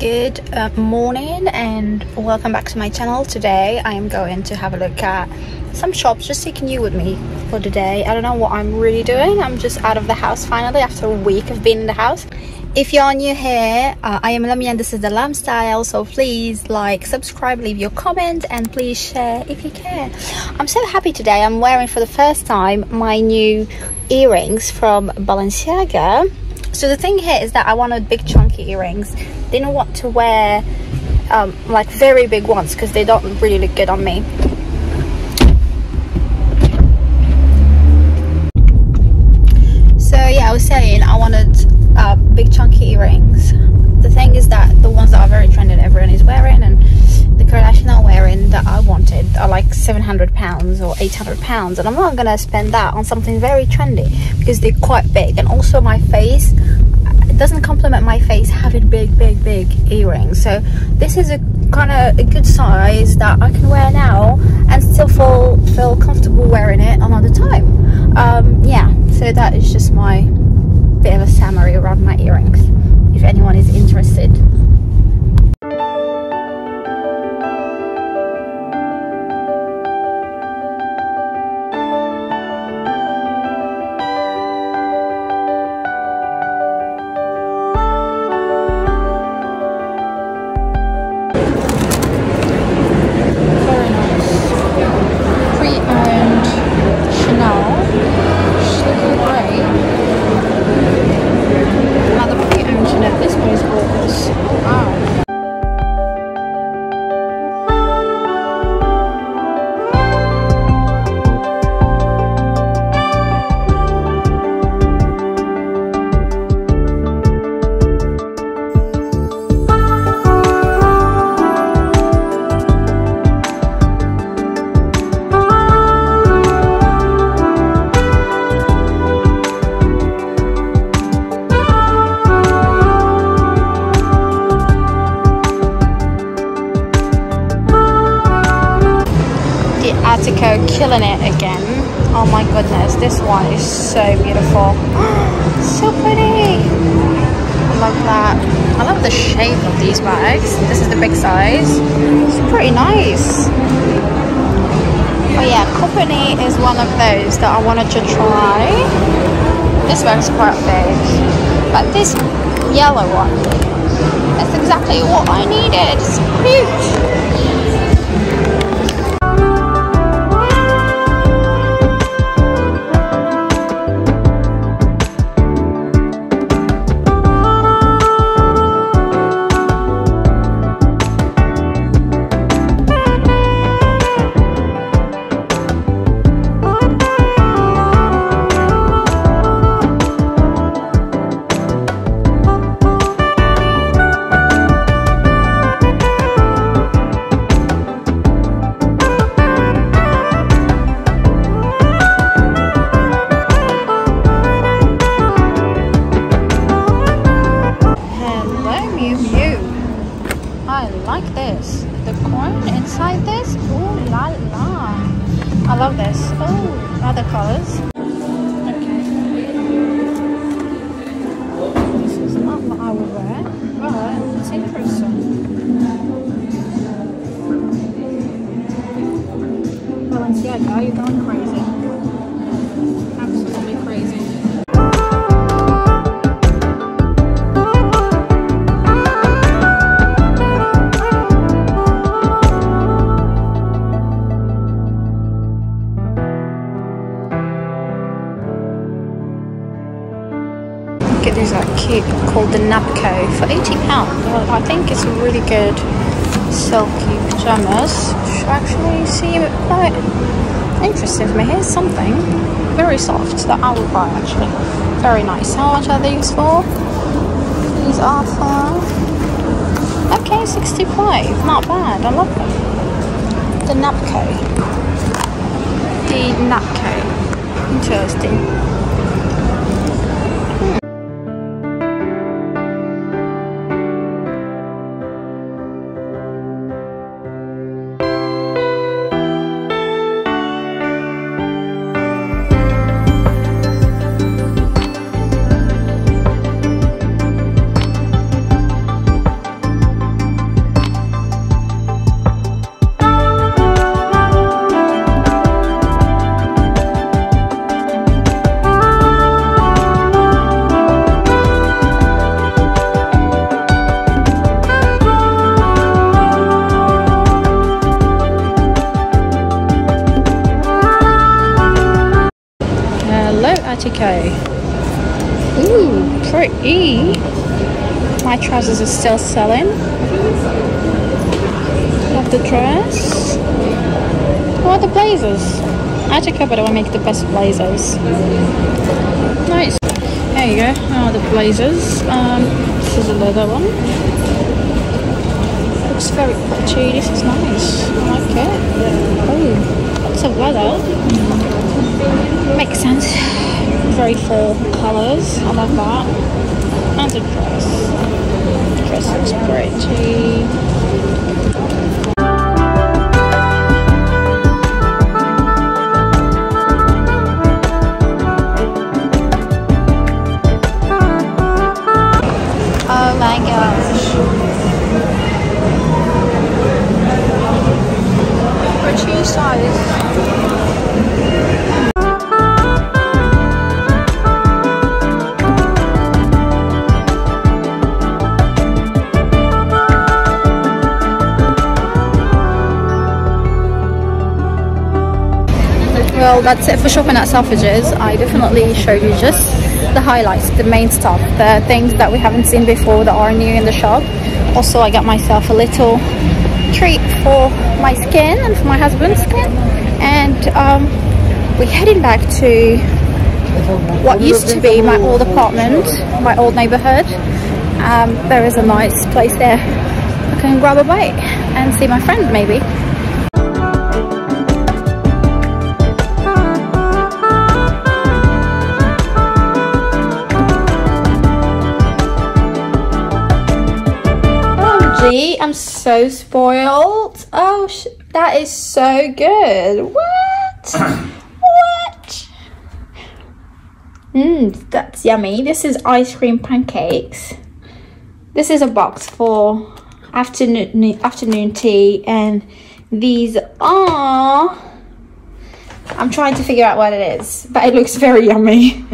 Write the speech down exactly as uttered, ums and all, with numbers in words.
Good uh, morning and welcome back to my channel. Today I am going to have a look at some shops, just taking you with me for the day. I don't know what I'm really doing. I'm just out of the house finally after a week of being in the house. If you're new here, uh, I am Lamia and this is The Lam Style, so please like, subscribe, leave your comment and please share if you can. I'm so happy today. I'm wearing for the first time my new earrings from Balenciaga. So the thing here is that I wanted big chunky earrings. Didn't want to wear um, like very big ones because they don't really look good on me. So yeah, I was saying I wanted uh, big chunky earrings. The thing is that the ones that are very trendy, everyone is wearing, and the Kardashians are wearing, that I wanted are like seven hundred pounds or eight hundred pounds, and I'm not gonna spend that on something very trendy because they're quite big. And also my face, it doesn't compliment my face having big big big earrings, so this is a kind of a good size that I can wear now and still feel feel comfortable wearing it another time. Um yeah, so that is just my bit of a summary around my earrings if anyone is interested. Killing it again. Oh my goodness, this one is so beautiful. So pretty. I love that. I love the shape of these bags. This is the big size. It's pretty nice. Oh yeah, Company is one of those that I wanted to try. This one's quite big, but this yellow one, that's exactly what I needed. It's cute. There's a cube called the Nap Co. for eighty pounds. Well, I think it's a really good silky pajamas, which actually seem quite interesting for me. Here's something very soft that I would buy actually. Very nice. How much are these for? These are for, okay, sixty-five. Not bad. I love them. The Nap Co. The Nap Co. Interesting. forty K. Ooh, pretty. My trousers are still selling. Love the dress. What are the blazers? I took up, but I make the best blazers. Nice. There you go. Oh, the blazers. Um, this is a leather one. Looks very pretty. This is nice. I like it. Oh, lots of leather. Mm. Makes sense. Very full colours. I love that. And the dress. The dress looks pretty. Well, that's it for shopping at Selfridges. I definitely showed you just the highlights, the main stuff, the things that we haven't seen before that are new in the shop. Also, I got myself a little treat for my skin and for my husband's skin. And um, we're heading back to what used to be my old apartment, my old neighborhood. Um, there is a nice place there. I can grab a bite and see my friend maybe. I'm so spoiled. Oh, sh that is so good. What? What? Mmm, that's yummy. This is ice cream pancakes. This is a box for afternoon afternoon tea, and these are. I'm trying to figure out what it is, but it looks very yummy.